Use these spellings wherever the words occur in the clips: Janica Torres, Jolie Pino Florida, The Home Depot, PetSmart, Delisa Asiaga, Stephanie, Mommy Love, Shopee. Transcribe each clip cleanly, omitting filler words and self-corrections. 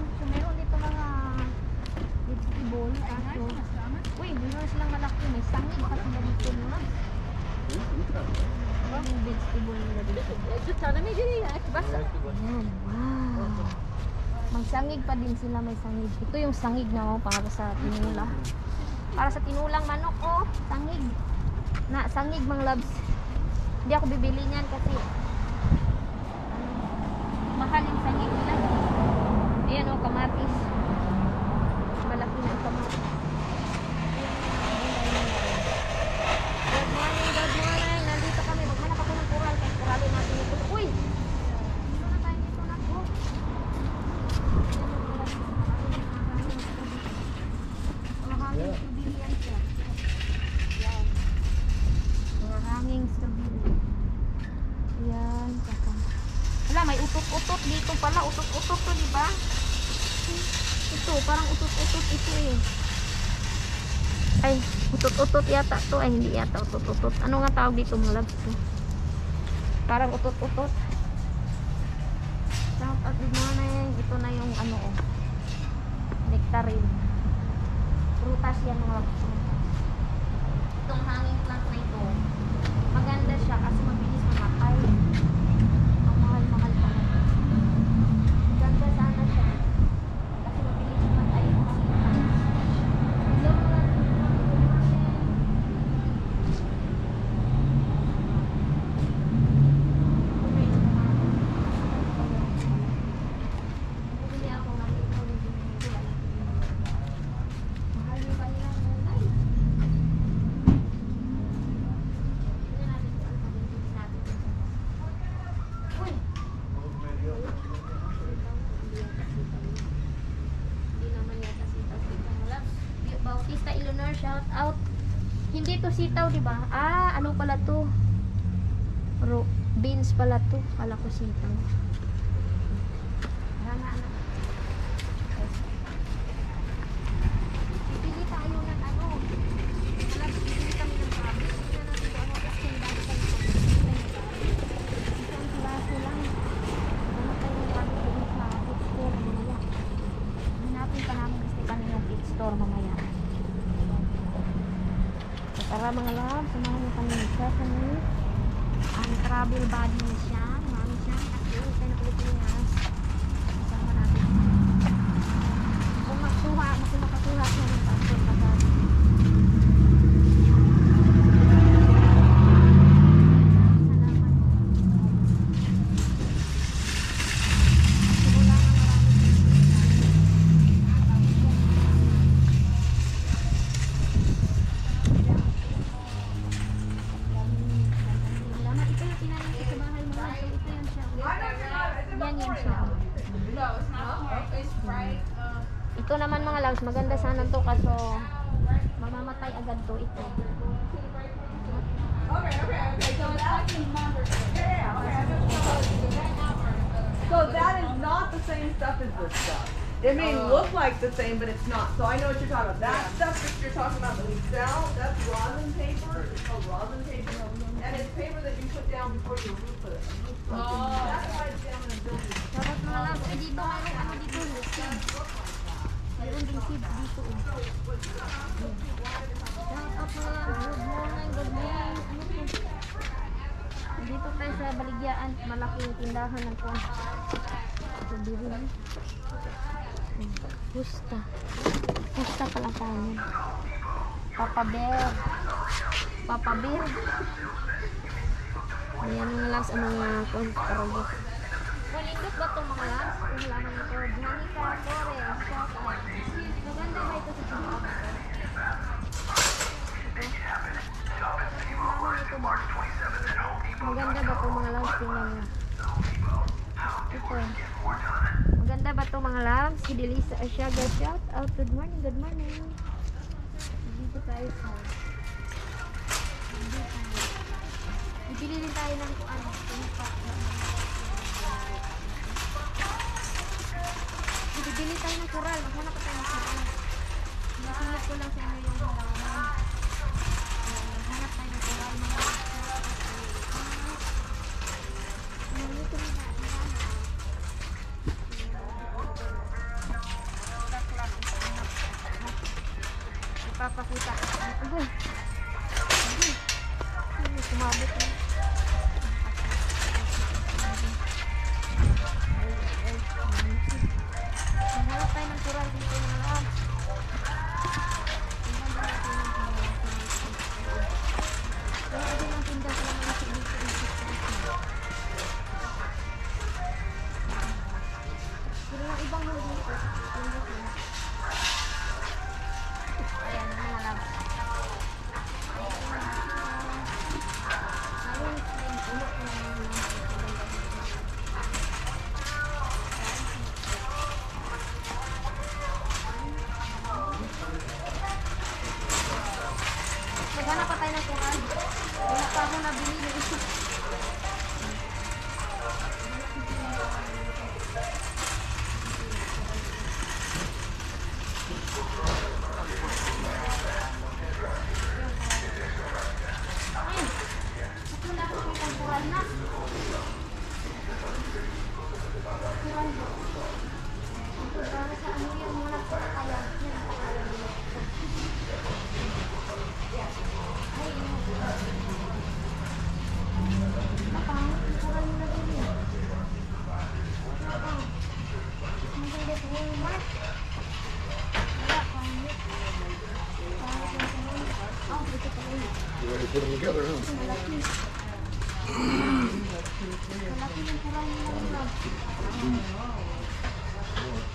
So, meron dito mga vegetable. Kaso, uy, meron silang malaki. May sangi. Baka sila dito nila. May vegetable nila dito. Ayan, wow. May sangig pa din sila. May sangig. Ito yung sangig na para sa tinula. Para sa tinulang manok. Oh, sangig. Na, sangig mga loves. Hindi ako bibili niyan kasi mahal yung sangig nila. Ayan o, kamatis. Malaki na yung kamatis. Good morning, good morning. Nandito kami. Maghanap ako ng kural. Kasi kurali natin yung kural. Uy! Dito na tayo, dito na po. Maraming stubili yan siya. Ayan. Maraming stubili. Ayan. Wala, may utot-utot dito pala. Utot-utot to, diba? Ito, parang utot-utot ito eh. Ay, utot-utot yata to. Ay, hindi yata utot-utot. Ano nga tawag dito mga labs? Parang utot-utot. Shout out din na yan. Ito na yung ano oh. Nectarine. Prutas yan mga labs. Itong hanging plant na ito. Maganda siya kasi mabilis mamatay. Ang mahal-mahal pa na. Ganda sana siya. Shout out. Hindi to sitaw, di ba? Ah, ano pala to? Beans pala to. Kala ko sitaw. Ayan, anak. Pipili tayo ng ano. Pipili kami ng kami. Pipili na dito ano. Asking bago tayo. Isang klase lang. Ano tayo kami sa pit store mamaya. Hanapin pa namin kasi kami ng pit store mamaya. Para mga love, samahan mo kami ni Stephanie. Ang travel buddy niya siya. Mami siya. At yun, sa Pilipinas. Kasama natin. Kung makasuha siya ng passport agad. Ito naman mga loves, maganda sana to kaso mamamatay agad to ito. Okay. So it's like the number. Yeah, okay. So that is not the same stuff as this stuff. It may look like the same, but it's not. So I know what you're talking about. That stuff that you're talking about that we sell, that's rosin paper. It's called rosin paper. And it's paper that you put down before you roof it. That's why it's down in a building. Dapat mga loves, eh dito mayroon ano dito, mayroon din seeds dito. Shout out mga loves, good morning, good morning. Ano po? Dito tayo sa Baligyaan, malaking tindahan ng po. Ito dito lang. Pusta. Pusta pala tayo. Papa Bear. Papa Bear. Ayan mga loves, ang mga karugos. Malindot ba itong mga loves? Wala naman ito. Janica Torres. Shout out. Maganda ba ito sa Janica? Maganda ba itong mga loves? Tingnan nyo. Ito. Maganda ba itong mga loves? Si Delisa Asiaga. Shout out. Good morning, good morning. Dito tayo sa... Dito tayo. Bibili din tayo ng kung ano. Bibili tayo ng kural. Maghanap pa tayo ng kural. Nasunod ko lang sa ano yung halaman. Maghanap tayo ng kural. Ngunito na tayo. kakak kita. Ini cuma mabuk nih.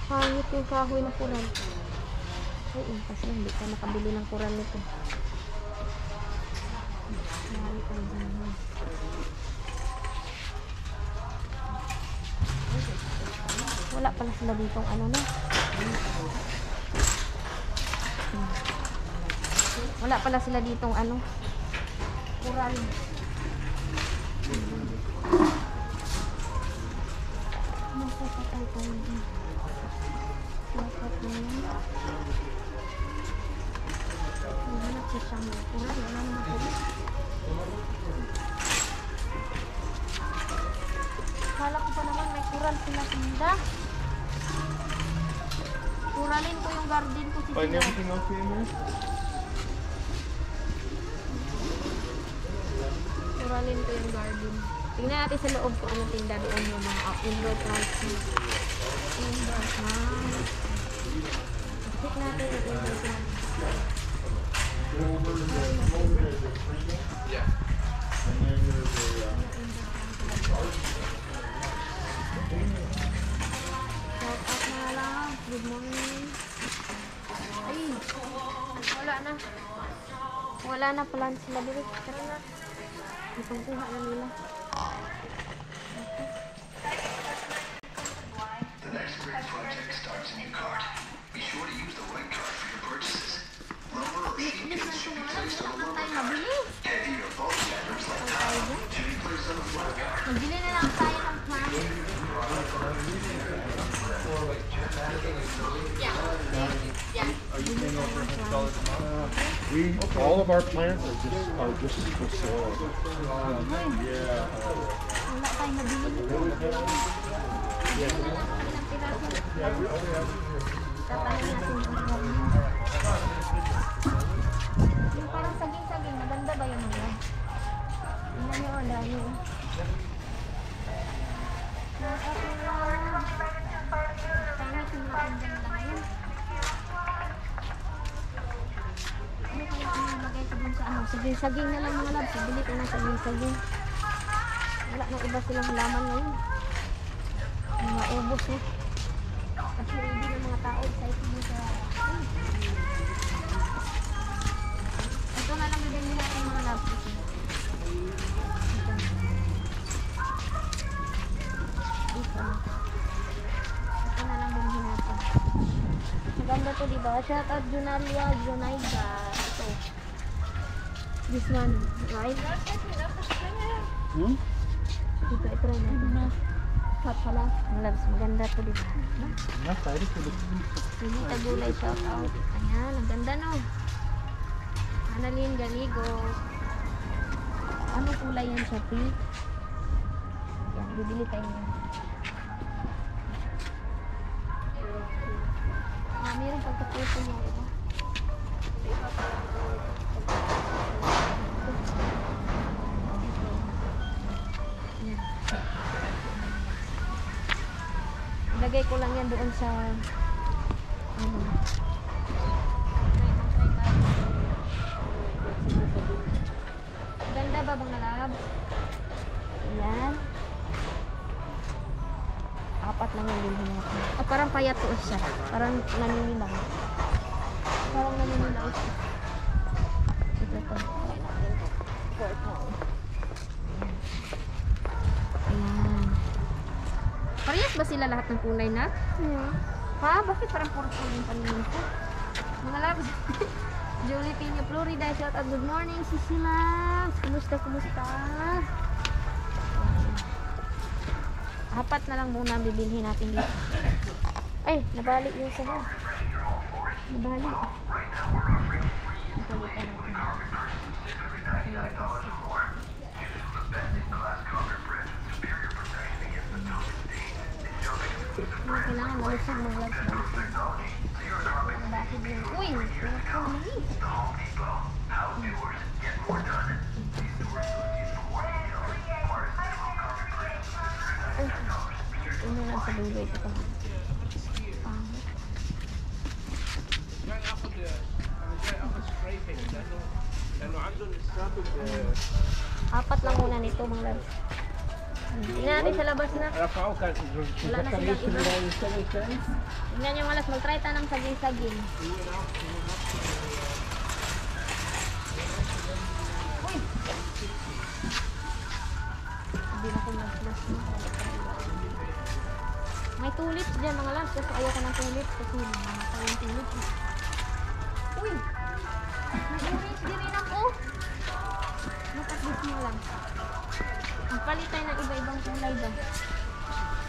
Pangit yung kahoy na kuran. Oo, kasi hindi ka nakabili ng kuran nito. Mahal tayo dyan na. Wala pala sila ditong ano na. Wala pala sila ditong ano. Kuran. Masapatay tayo dyan. Kala ko pa naman may kuran sila tinda. Kuranin ko yung garden ko si Tina. Kuranin ko yung garden. Tingnan natin sa loob ko anong tinda doon yung mga indoor plants. Indoor plants. Check natin yung indoor plants. Yeah. And then there's a shout out mga lang. Good morning. Ay, wala na. Wala na plants sila dito. Tara na. Ipangkuha na nila. Magbili na lang tayo ng plan. Yeah. All of our plants are just for sale. Yeah. Wala tayong nabili. Yung parang saging-saging, maganda ba yung mga? Tingnan nyo, ang dami. Saging-saging na lang mga labs. Bili ko na saging-saging. Wala na iba silang laman ngayon. Maubos eh. Kasi hindi ng mga tao excited mo sa... Ito na lang bibili natin mga labs. Ito na lang bibili natin. Maganda to diba? Shout out Junaria, Junaiba. Ito. This one, right? Dito, ito rin natin. Hot pala. Loves, maganda to dito. Hindi tagulay shout out. Ayan, ang ganda no. Analin, galigo. Ano kulay yan, Shopee? Ayan, bibili tayo yan. Mayroon pagkakusin yan. Ito. Ilalagay ko lang yan doon sa ano. Ganda ba mga lab? Ayan. Apat lang yung bilhin natin. Oh, parang payat ko siya. Parang naninilaw. Parang naninilaw siya. Ito to. Ayan. Parehas ba sila lahat ng kulay na? Yeah. Pa, bakit parang purple yung paningin ko? Mga labs. Jolie Pino Florida, shout out. Good morning, Sisi Labs. Kumusta, kumusta? Apat na lang muna bibilhin natin dito. Ay, nabalik yung sabaw. Nabalik. Nabalik natin. Kailangan malusog mga labs. Bakit yun? Uy! Ano lang sa dulo ito pa. Apat lang muna nito mga labs. Inani sa labas na. Wala na silang iba. Inani yung alas. Mag-try ta ng saging-saging. Uy! Hindi na kong nag-plus. May tulips dyan mga labs. Kasi ayaw ko ng tulips. Kasi nakakita yung tulips. Uy! May orange din rin ako. Matagos mo lang. Palitan ng iba-ibang kulay ba?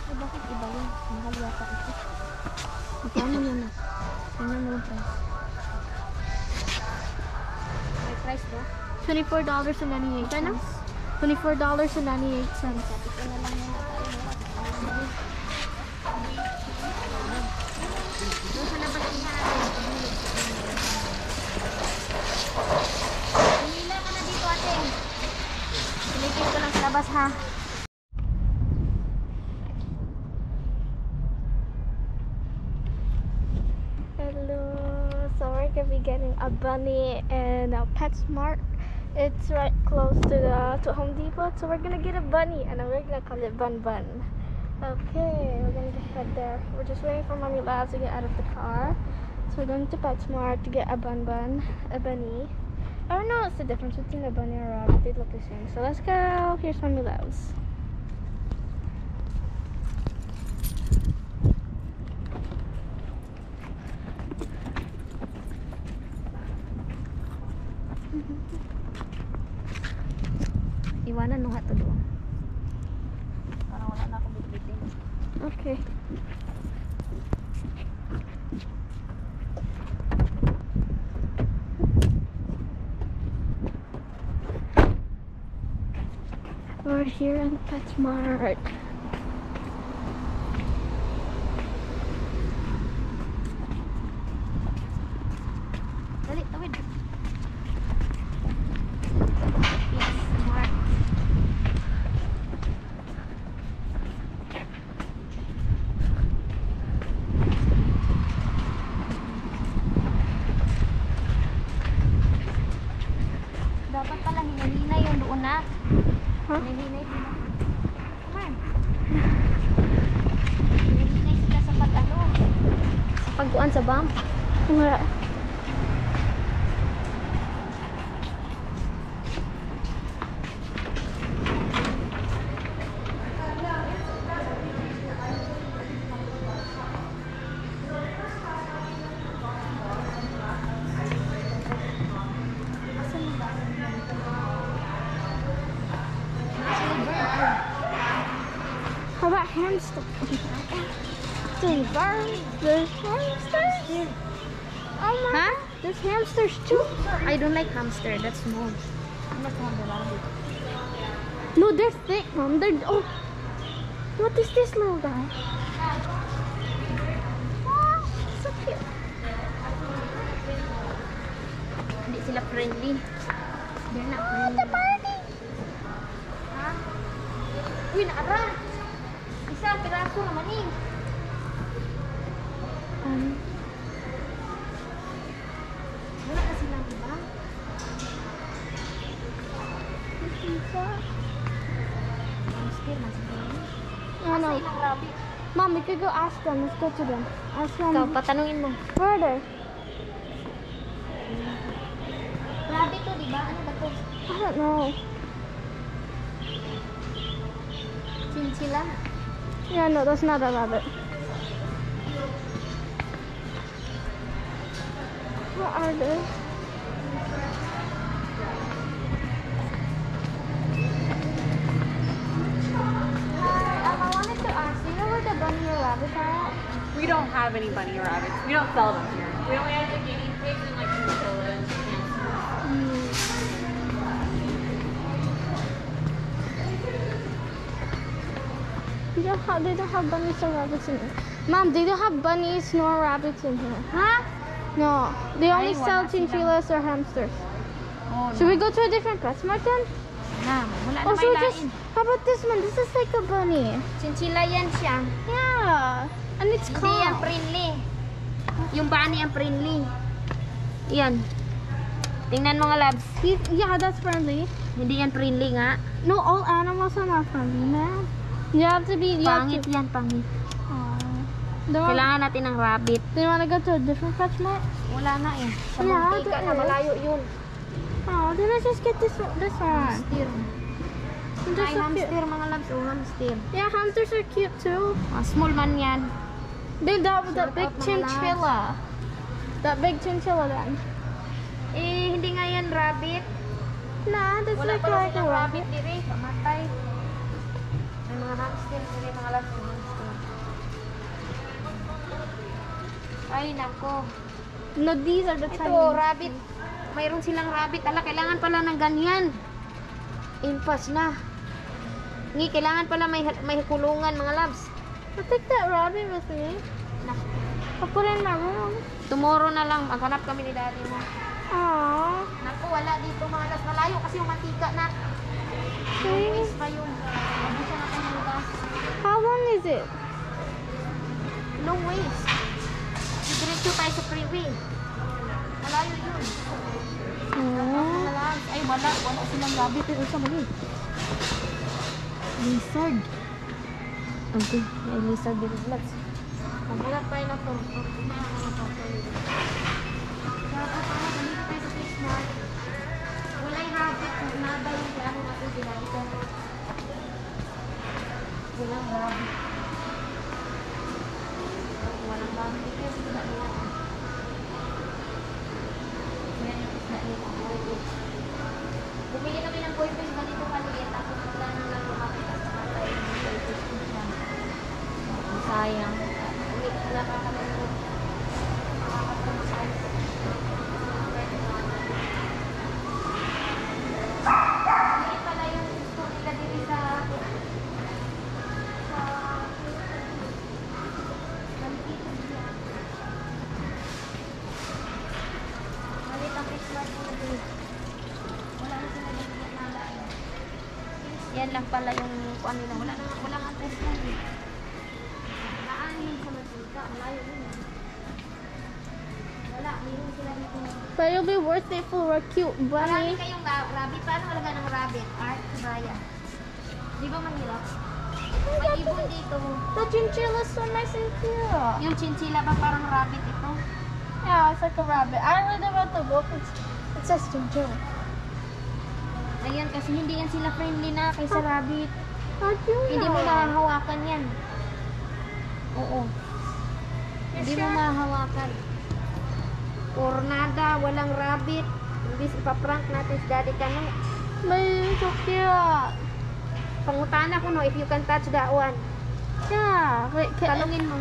Ay, bakit iba yun? Mahal yata ito. Magkano yun na? Tingnan mo yung price. May price bro? $24.98. Kaya na? $24.98. Kapit ko na lang yun na tayo. Doon sa labas niya natin. Pumila ka na dito ating. Pinipin ko lang sa labas ha. Hello. So we're gonna be getting a bunny in a PetSmart. It's right close to the Home Depot. So we're gonna get a bunny and we're gonna call it Bun Bun. Okay, we're gonna head there. We're just waiting for Mommy Love to get out of the car. So we're going to PetSmart to get a Bun Bun, a bunny. I don't know what's the difference between a bunny or a rabbit. They look the same. So let's go. Here's Mommy Loves. Iwanan nung hato doon. Parang wala na akong bitbitin. Okay. We're here in PetSmart. Dali, tawid. PetSmart. Dapat pala hinihina yung doon na. Huh? Nahihinay sila. Come on. Nahihinay sila sa pag-ano. Sa pagkuan sa bump. Wala. Hamster. There's birds. There's hamsters. Oh my. Huh? There's hamsters too. I don't like hamster. That's small. I'm not hungry. No, they're thick, Mom. They're oh. What is this little guy? Oh, so cute. Hindi sila friendly. They're not friendly. Oh, the party. Huh? Uy, naarap. Isang piraso naman eh. Mom, we could go ask them. Let's go to them. Ask them. Go, patanungin mo. Further. Grabe to, di ba? Ano ba to? I don't know. Chinchilla? Yeah, no, that's not a rabbit. What are those? We don't have any bunny rabbits. We don't sell them here. We only have like guinea pigs and like chinchillas. They don't have bunnies or rabbits in here. Mom, they don't have bunnies nor rabbits in here. Huh? No. They only sell chinchillas or hamsters. Oh, no. Should we go to a different PetSmart then? Nah, wala na may lain. How about this one? This is like a bunny. Chinchilla yan siya. Yeah. And it's called. Hindi yan friendly. Yung bunny ang friendly. Yan. Tingnan mga labs. Yeah, that's friendly. Hindi yan friendly nga. No, all animals are not friendly, man. You have to be... Pangit yan, pangit. Kailangan natin ng rabbit. Do you wanna go to a different PetSmart? Wala na eh. Sa Muntika na malayo yun. Oh, then let's just get this one. Hamster. Ay, hamster mga labs. Oh, hamster. Yeah, hamsters are cute too. Small man yan. Then that big chinchilla. That big chinchilla then. Eh, hindi nga yan rabbit. Nah, that's like a rabbit. Wala pa lang rabbit diri. Kamatay. May mga hamster diri, mga labs. Ay, nako. No, these are the Chinese. Ito, rabbit. Mayroon silang rabbit. Ala, kailangan pala ng ganyan. Impas na. Ngi, kailangan pala may kulungan, mga labs. I'll take that rabbit with me. Papurin na mo. Tomorrow na lang. Maghanap kami ni daddy mo. Aww. Naku, wala dito, mga labs. Malayo kasi yung mantika na. Okay. Waste pa yun. Mabusa na kami lutas. How long is it? No waste. Diretso tayo sa freeway. Malayo yun. Ay, wala. Wala silang rabbit. Pero sa mali. Lizard. Okay. May lizard dito. Magulat tayo na to. Balik tayo sa PetSmart. Wala yung rabbit. Naba yung kaya ko matugilan ko. Walang rabbit. Walang rabbit. Kasi wala nila. Bumili kami ng boyfriend ba dito kaliit ako mula nang lang makakita sa matay ng boyfriend ko siya. Sayang. Ulit wala ka kami ng makakapagsayin. Hindi pala yung gusto nila dito sa ganito siya. Malit ang Christmas ko dito. Yan lang pala yung kuan nila. Wala nga test na yun. Naanin sa matika. Malayo yun. Wala. Mayroon sila dito. But it'll be worth it for a cute bunny. Marami kayong rabbit. Paano halaga ng rabbit? Art, Raya. Di ba mahirap? May ibon dito. The chinchilla is so nice and cute. Yung chinchilla ba parang rabbit ito? Yeah, it's like a rabbit. I read about the book. It says chinchilla. Ayan, kasi hindi yan sila friendly na kaysa rabbit. Hindi mo mahahawakan yan. Oo. Hindi mo mahahawakan. Tornada, walang rabbit. Imbis ipaprank natin si daddy ka nung. May, so cute. Pangutana ko no, if you can touch that one. Yeah. Talungin mo.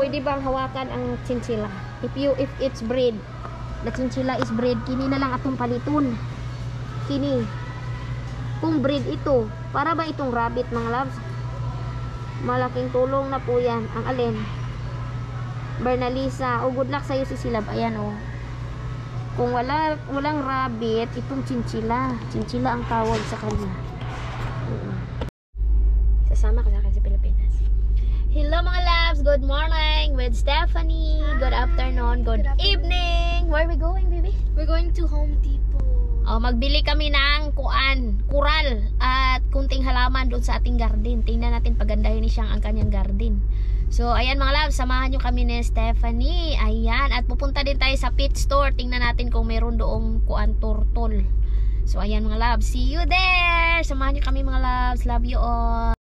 Pwede bang hawakan ang chinchilla? If it's breed. The chinchilla is breed. Kini na lang atong palitun. Kini. Kung breed ito, para ba itong rabbit mga loves? Malaking tulong na po yan. Ang alin? Bernalisa. Oh, good luck sa'yo si Silab. Ayan oh. Kung walang rabbit, itong chinchilla. Chinchilla ang tawag sa kanya. Sasama ka sa akin sa Pilipinas. Hello mga loves. Good morning with Stephanie. Hi. Good afternoon. Good evening. Where are we going, baby? We're going to Home Depot. Oh, magbili kami ng kural at kunting halaman doon sa ating garden. Tingnan natin pagandahin ni siyang ang kanyang garden. So, ayan mga love, samahan nyo kami ni Stephanie. Ayan, at pupunta din tayo sa pet store. Tingnan natin kung meron doong kuan turtle. So, ayan mga love, see you there! Samahan nyo kami mga loves, love you all!